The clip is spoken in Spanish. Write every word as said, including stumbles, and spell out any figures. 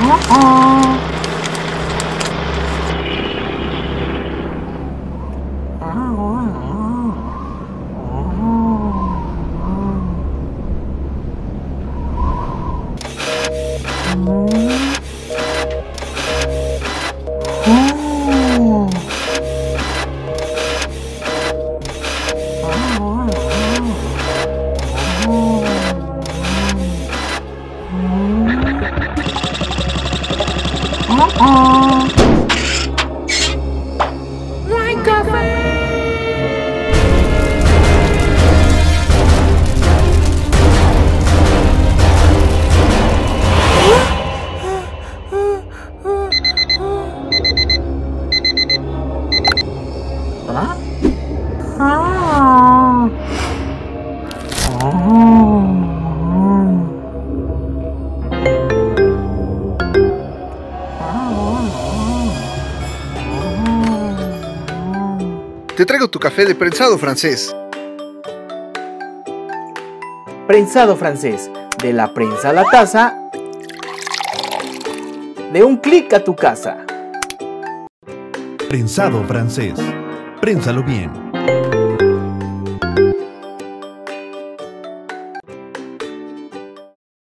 Uh -oh. Te traigo tu café de Prensado Francés. Prensado Francés, de la prensa a la taza, de un clic a tu casa. Prensado Francés, prénsalo bien.